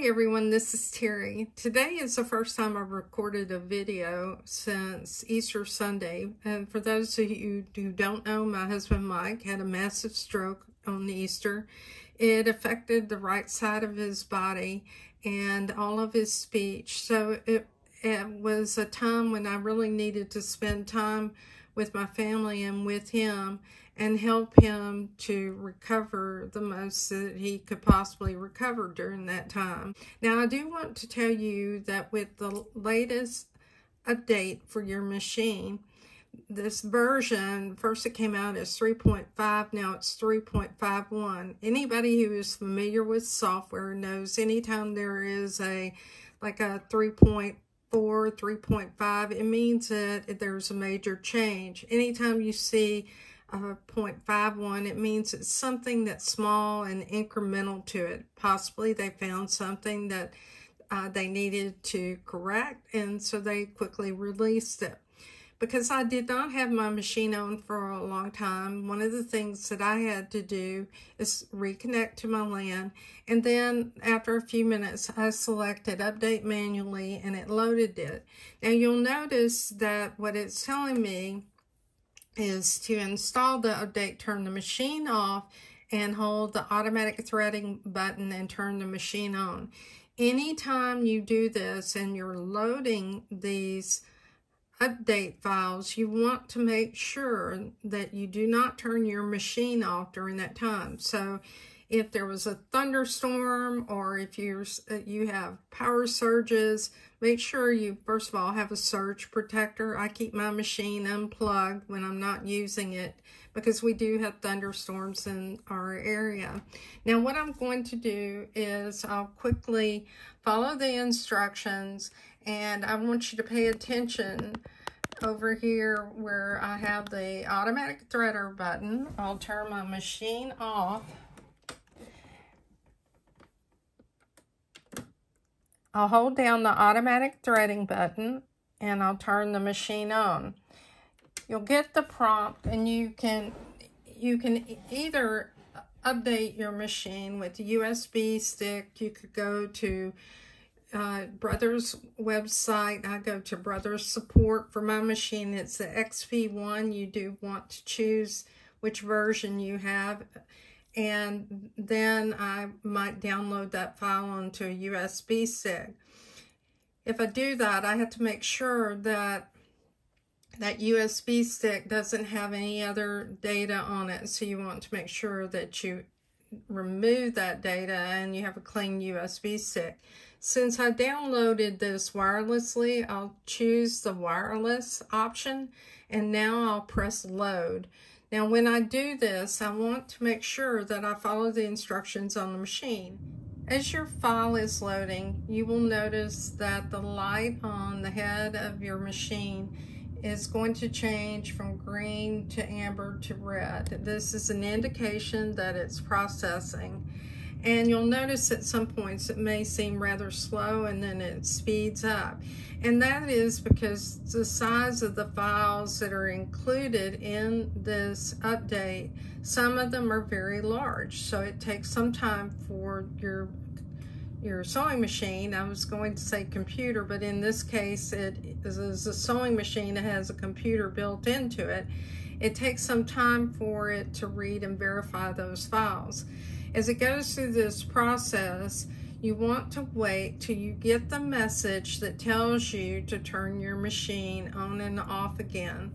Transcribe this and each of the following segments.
Hi everyone, this is Terry. Today is the first time I've recorded a video since Easter Sunday. And for those of you who don't know, my husband Mike had a massive stroke on Easter. It affected the right side of his body and all of his speech. So it was a time when I really needed to spend time with my family and with him and help him to recover the most that he could possibly recover during that time. Now, I do want to tell you that with the latest update for your machine, this version, first it came out as 3.5, now it's 3.51. Anybody who is familiar with software knows anytime there is a 3.5, 3.5, it means that there's a major change. Anytime you see 0.51, it means it's something that's small and incremental to it. Possibly they found something that they needed to correct, and so they quickly released it. Because I did not have my machine on for a long time, one of the things that I had to do is reconnect to my LAN. And then after a few minutes, I selected update manually and it loaded it. Now you'll notice that what it's telling me is to install the update, turn the machine off, and hold the automatic threading button and turn the machine on. Anytime you do this and you're loading these update files, you want to make sure that you do not turn your machine off during that time. So if there was a thunderstorm or if you have power surges, make sure you first of all have a surge protector. I keep my machine unplugged when I'm not using it because we do have thunderstorms in our area. Now what I'm going to do is I'll quickly follow the instructions, and I want you to pay attention over here where I have the automatic threader button. I'll turn my machine off. I'll hold down the automatic threading button and I'll turn the machine on. You'll get the prompt, and you can either update your machine with the USB stick. You could go to Brother's website. I go to Brother's support for my machine. It's the XP1. You do want to choose which version you have, and then I might download that file onto a USB stick. If I do that, I have to make sure that that USB stick doesn't have any other data on it, so you want to make sure that you remove that data and you have a clean USB stick. Since I downloaded this wirelessly, I'll choose the wireless option, and now I'll press load. Now when I do this, I want to make sure that I follow the instructions on the machine. As your file is loading, you will notice that the light on the head of your machine is going to change from green to amber to red. This is an indication that it's processing. And you'll notice at some points it may seem rather slow and then it speeds up. And that is because the size of the files that are included in this update, some of them are very large. So it takes some time for your sewing machine. I was going to say computer, but in this case it is a sewing machine that has a computer built into it. It takes some time for it to read and verify those files. As it goes through this process, you want to wait till you get the message that tells you to turn your machine on and off again.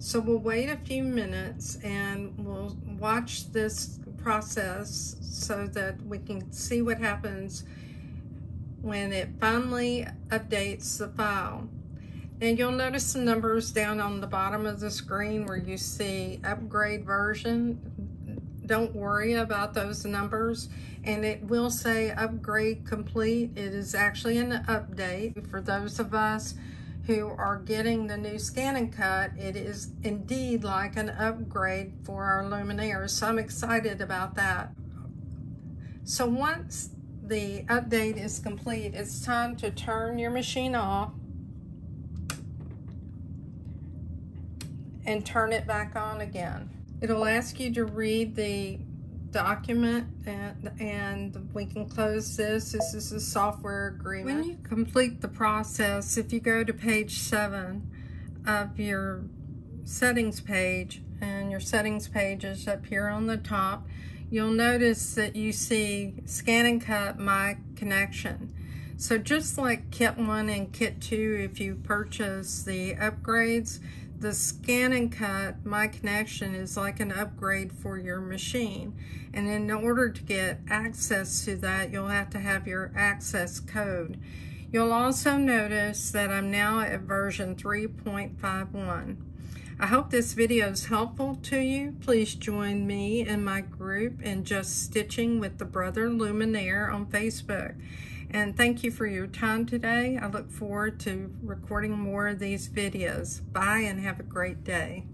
So we'll wait a few minutes and we'll watch this process so that we can see what happens when it finally updates the file. And you'll notice the numbers down on the bottom of the screen where you see upgrade version. Don't worry about those numbers, and it will say upgrade complete. It is actually an update. For those of us who are getting the new Scan and Cut, it is indeed like an upgrade for our Luminaire, so I'm excited about that. So once the update is complete, it's time to turn your machine off and turn it back on again. It'll ask you to read the document, and we can close this. This is a software agreement. When you complete the process, if you go to page 7 of your settings page, and your settings page is up here on the top, you'll notice that you see Scan and Cut, My Connection. So just like Kit 1 and Kit 2, if you purchase the upgrades, the Scan and Cut, My Connection is like an upgrade for your machine. And in order to get access to that, you'll have to have your access code. You'll also notice that I'm now at version 3.51. I hope this video is helpful to you. Please join me and my group in Just Stitching with the Brother Luminaire on Facebook. And thank you for your time today. I look forward to recording more of these videos. Bye and have a great day.